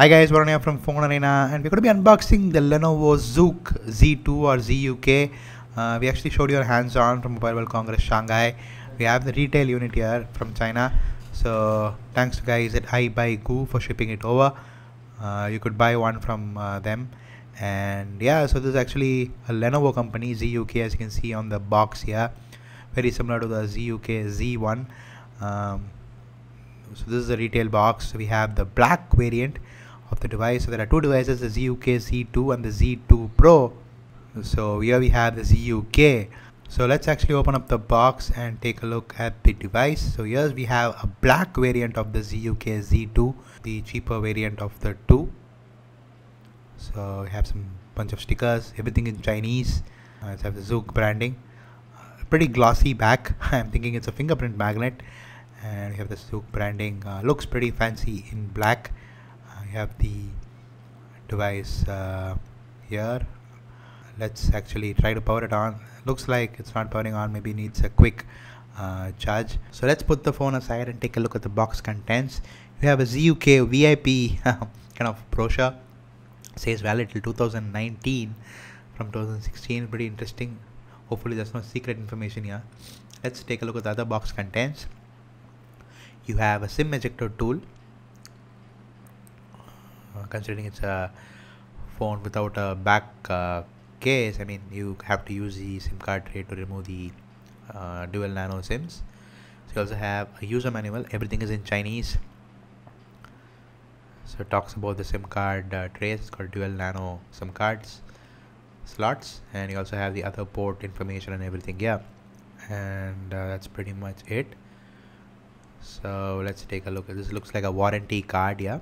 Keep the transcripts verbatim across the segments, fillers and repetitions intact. Hi guys, Varun here from Phone Arena, and we're going to be unboxing the Lenovo Zuk Z two or Z U K. Uh, we actually showed you our hands-on from Mobile World Congress Shanghai. We have the retail unit here from China. So thanks to guys at iBuyGo for shipping it over. Uh, you could buy one from uh, them. And yeah, so this is actually a Lenovo company, Z U K, as you can see on the box here. Very similar to the Z U K Z one. Um, so this is the retail box. We have the black variant of the device. So there are two devices, the Z U K Z two and the Z two Pro. So here we have the Z U K. So let's actually open up the box and take a look at the device. So here we have a black variant of the Z U K Z two, the cheaper variant of the two. So we have some bunch of stickers, everything in Chinese. Uh, let's have the Zuk branding. Uh, pretty glossy back. I'm thinking it's a fingerprint magnet. And we have the Zuk branding. Uh, looks pretty fancy in black. We have the device uh, here. Let's actually try to power it on. Looks like it's not powering on, maybe needs a quick uh, charge. So let's put the phone aside and take a look at the box contents. You have a Z U K V I P kind of brochure. It says valid till two thousand nineteen from two thousand sixteen. Pretty interesting. Hopefully there's no secret information here. Let's take a look at the other box contents. You have a SIM ejector tool. Considering it's a phone without a back uh, case, I mean, you have to use the SIM card tray to remove the uh, dual nano SIMs. So you also have a user manual. Everything is in Chinese. So it talks about the SIM card uh, trays. It's got dual nano SIM cards slots, and you also have the other port information and everything. Yeah, and uh, that's pretty much it. So let's take a look. This looks like a warranty card. Yeah.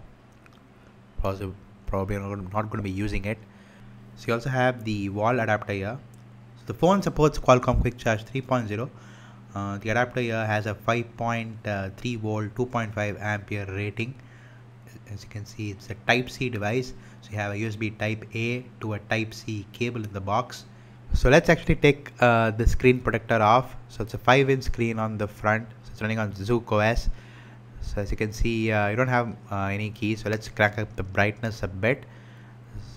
Probably not going to be using it. So you also have the wall adapter here. So the phone supports Qualcomm Quick Charge three point oh. Uh, the adapter here has a five point three volt, two point five ampere rating. As you can see, it's a Type C device. So you have a U S B Type A to a Type C cable in the box. So let's actually take uh, the screen protector off. So it's a five inch screen on the front. So it's running on Zuk O S. So as you can see, uh, you don't have uh, any keys. So let's crank up the brightness a bit.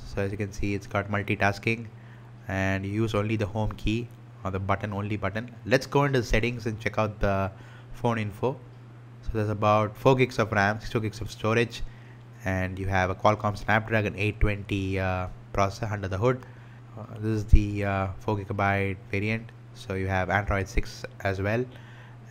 So as you can see, it's got multitasking, and you use only the home key or the button only button. Let's go into settings and check out the phone info. So there's about four gigs of RAM, sixty-two gigs of storage, and you have a Qualcomm Snapdragon eight twenty uh, processor under the hood. Uh, this is the uh, four gigabyte variant. So you have Android six as well.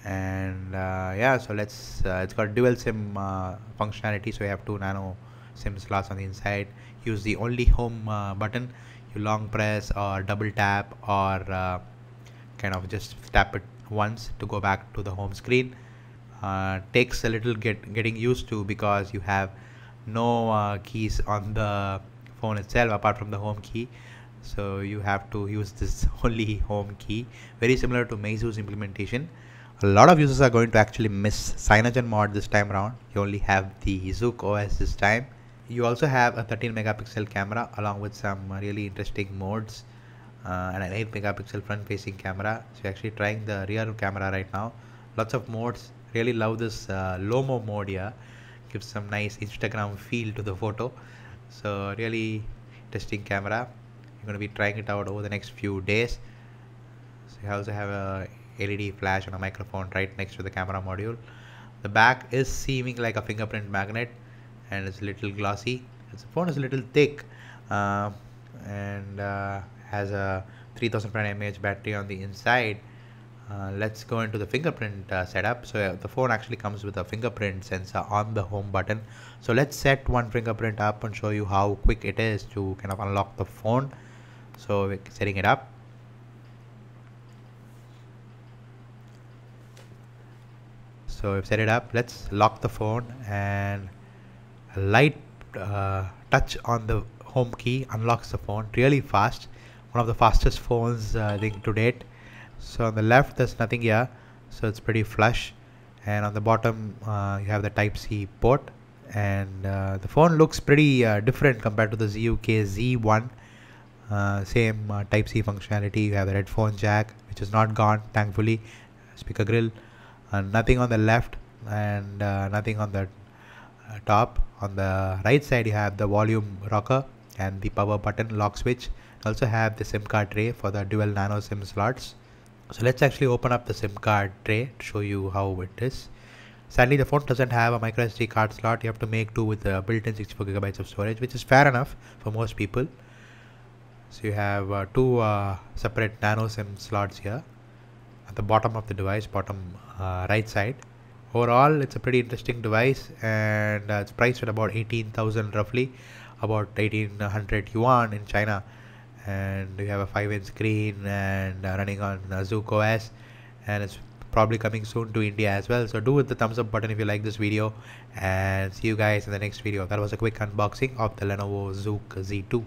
And uh, yeah, so let's uh, it's got dual SIM uh, functionality. So you have two nano SIM slots on the inside. Use the only home uh, button. You long press or double tap, or uh, kind of just tap it once to go back to the home screen. Uh, takes a little get getting used to, because you have no uh, keys on the phone itself apart from the home key. So you have to use this only home key, very similar to Meizu's implementation. A lot of users are going to actually miss Cyanogen mod this time around. You only have the Zuk O S this time. You also have a thirteen megapixel camera along with some really interesting modes, uh, and an eight megapixel front facing camera. So you're actually trying the rear camera right now. Lots of modes. Really love this uh, Lomo mode here. Gives some nice Instagram feel to the photo. So really interesting camera. You're going to be trying it out over the next few days. So you also have a L E D flash and a microphone right next to the camera module. The back is seeming like a fingerprint magnet, and it's a little glossy. The phone is a little thick, uh, and uh, has a three thousand milliamp hour battery on the inside. Uh, let's go into the fingerprint uh, setup. So uh, the phone actually comes with a fingerprint sensor on the home button. So let's set one fingerprint up and show you how quick it is to kind of unlock the phone. So we're setting it up. So we've set it up. Let's lock the phone, and a light uh, touch on the home key unlocks the phone really fast. One of the fastest phones uh, I think to date. So on the left there's nothing here, so it's pretty flush, and on the bottom uh, you have the Type C port, and uh, the phone looks pretty uh, different compared to the Z U K Z one. Uh, same uh, Type C functionality. You have the headphone jack, which is not gone thankfully, speaker grill. Uh, nothing on the left, and uh, nothing on the top. On the right side you have the volume rocker and the power button lock switch. Also have the SIM card tray for the dual nano SIM slots. So let's actually open up the SIM card tray to show you how it is. Sadly, the phone doesn't have a microSD card slot. You have to make do with the built-in sixty-four gigabytes of storage, which is fair enough for most people. So you have uh, two uh, separate nano SIM slots here at the bottom of the device, bottom uh, right side. Overall, it's a pretty interesting device, and uh, it's priced at about eighteen thousand, roughly about eighteen hundred yuan in China. And you have a five inch screen and uh, running on uh, Zuk O S, and it's probably coming soon to India as well. So do with the thumbs up button if you like this video, and see you guys in the next video. That was a quick unboxing of the Lenovo Zuk Z two.